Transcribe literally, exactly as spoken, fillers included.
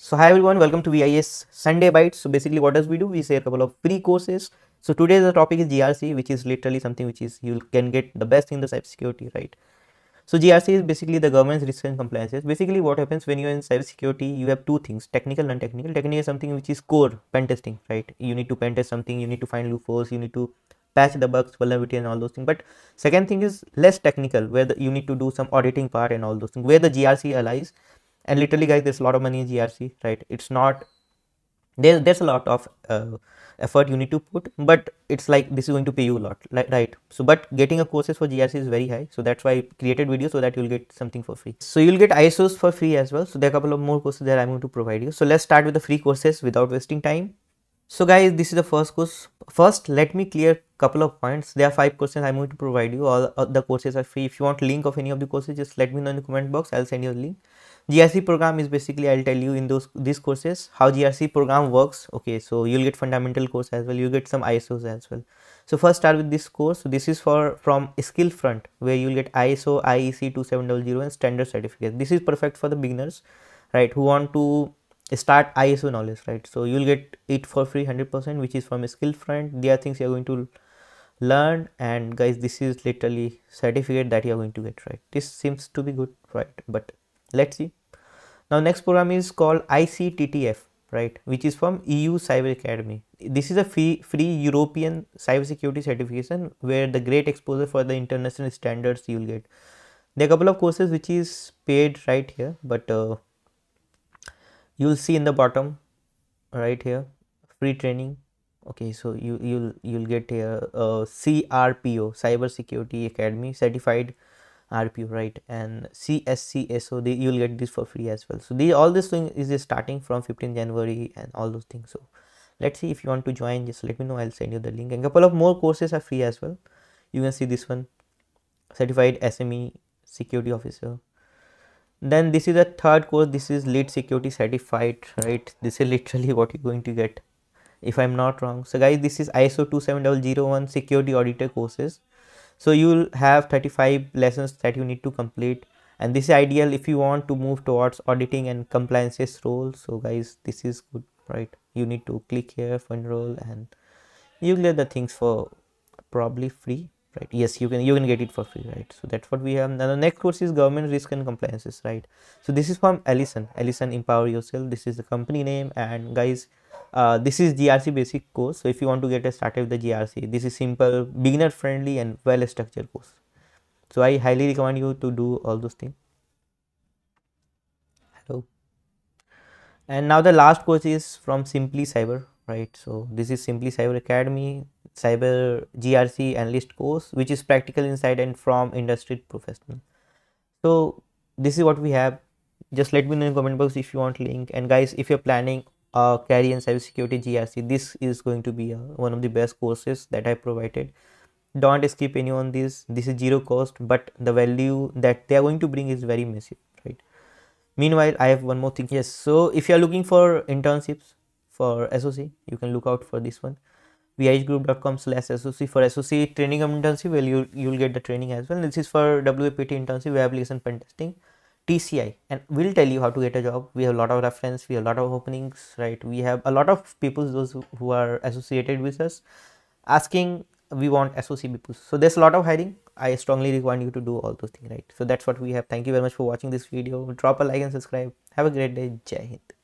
So hi everyone, welcome to V I S Sunday Bites. So basically what does we do? We share a couple of free courses. So today the topic is G R C, which is literally something which is you can get the best in the cybersecurity, right? So G R C is basically the governance, risk and compliances. Basically what happens when you're in cybersecurity, you have two things, technical and non-technical. Technical is something which is core pen testing, right? You need to pen test something, you need to find loopholes, you need to patch the bugs, vulnerability and all those things. But second thing is less technical, where the, you need to do some auditing part and all those things, where the G R C lies. And literally guys, there's a lot of money in G R C, right? It's not, there, there's a lot of uh, effort you need to put, but it's like this is going to pay you a lot, right? So, but getting a courses for G R C is very high. So that's why I created video so that you'll get something for free. So you'll get I S Os for free as well. So there are a couple of more courses that I'm going to provide you. So let's start with the free courses without wasting time. So guys, this is the first course. First, let me clear a couple of points. There are five courses I'm going to provide you. All the courses are free. If you want link of any of the courses, just let me know in the comment box. I'll send you a link. G R C program is basically, I'll tell you in those these courses how G R C program works. Okay, so you'll get fundamental course as well. You get some I S Os as well. So first start with this course. So this is for from Skillfront, where you'll get I S O, I E C two seven zero zero one standard certificate. This is perfect for the beginners, right? Who want to start I S O knowledge, right? So you'll get it for free one hundred percent, which is from Skillfront. There are things you're going to learn, and guys, this is literally certificate that you're going to get, right? This seems to be good, right? But let's see. Now next program is called I C T T F, right? Which is from E U Cyber Academy. This is a free, free European cybersecurity certification where the great exposure for the international standards you'll get. There are a couple of courses which is paid right here, but uh, you'll see in the bottom right here, free training. Okay, so you you'll you'll get here uh, C R P O, Cyber Security Academy certified R P O, right? And C S C S O, they, you'll get this for free as well. So the all this thing is starting from fifteenth January and all those things. So let's see, if you want to join, just let me know. I'll send you the link. And a couple of more courses are free as well. You can see this one, certified S M E security officer. Then this is the third course. This is lead security certified, right? This is literally what you're going to get, if I'm not wrong. So guys, this is I S O two seven zero zero one security auditor courses. So you'll have thirty-five lessons that you need to complete, and this is ideal if you want to move towards auditing and compliances role. So guys, this is good, right? You need to click here for enroll, and you get the things for probably free. Right. Yes, you can you can get it for free, right? So that's what we have. Now the next course is government risk and compliances, right? So this is from Allison. Allison, empower yourself. This is the company name, and guys, uh, this is G R C basic course. So if you want to get a started with the G R C, this is simple, beginner friendly, and well structured course. So I highly recommend you to do all those things. Hello. And now the last course is from Simply Cyber, right? So this is Simply Cyber Academy. Cyber G R C analyst course, which is practical insight and from industry professional. So this is what we have. Just let me know in the comment box if you want link. And guys, if you're planning a career in cybersecurity G R C, this is going to be a, one of the best courses that I provided. Don't skip any on this. This is zero cost, but the value that they are going to bring is very massive, right? Meanwhile, I have one more thing. Yes, so if you're looking for internships for S O C, you can look out for this one. V I E H group dot com slash S O C for S O C training internship. Well, you you'll get the training as well. This is for W P T internship, web application pen testing, T C I, and we'll tell you how to get a job. We have a lot of reference. We have a lot of openings, right? We have a lot of people, those who are associated with us, asking we want S O C people. So there's a lot of hiring. I strongly recommend you to do all those things, right? So that's what we have. Thank you very much for watching this video. Drop a like and subscribe. Have a great day. Jai Hind.